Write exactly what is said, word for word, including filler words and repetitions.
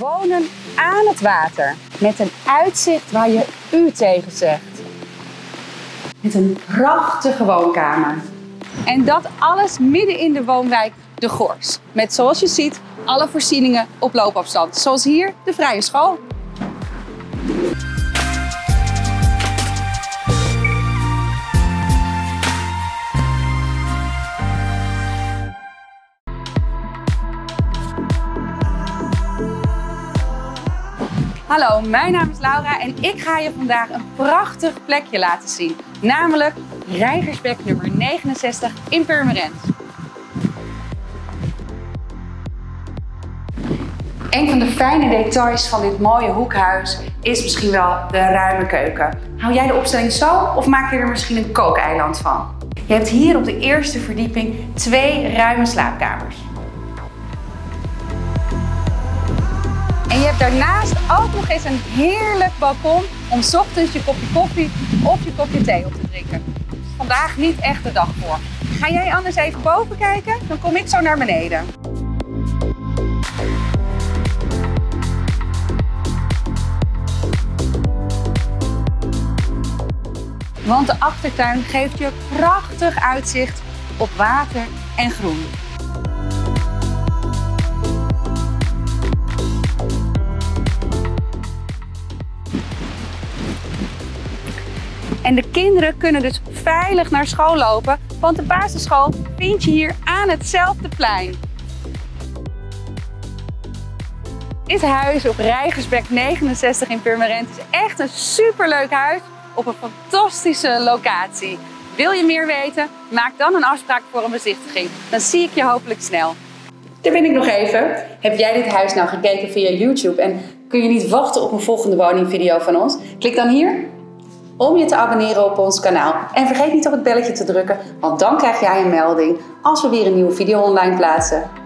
wonen aan het water. Met een uitzicht waar je u tegen zegt. Met een prachtige woonkamer. En dat alles midden in de woonwijk De Gors. Met, zoals je ziet, alle voorzieningen op loopafstand. Zoals hier de Vrije School. Hallo, mijn naam is Laura en ik ga je vandaag een prachtig plekje laten zien. Namelijk Reigersbek nummer negenenzestig in Purmerend. Een van de fijne details van dit mooie hoekhuis is misschien wel de ruime keuken. Hou jij de opstelling zo of maak je er misschien een kookeiland van? Je hebt hier op de eerste verdieping twee ruime slaapkamers. En je hebt daarnaast ook nog eens een heerlijk balkon om 's ochtends je kopje koffie of je kopje thee op te drinken. Vandaag niet echt de dag voor. Ga jij anders even boven kijken? Dan kom ik zo naar beneden. Want de achtertuin geeft je prachtig uitzicht op water en groen. En de kinderen kunnen dus veilig naar school lopen, want de basisschool vind je hier aan hetzelfde plein. Dit huis op Reigersbek negenenzestig in Purmerend is echt een superleuk huis op een fantastische locatie. Wil je meer weten? Maak dan een afspraak voor een bezichtiging. Dan zie ik je hopelijk snel. Daar ben ik nog even. Heb jij dit huis nou gekeken via YouTube en kun je niet wachten op een volgende woningvideo van ons? Klik dan hier om je te abonneren op ons kanaal. En vergeet niet op het belletje te drukken, want dan krijg jij een melding als we weer een nieuwe video online plaatsen.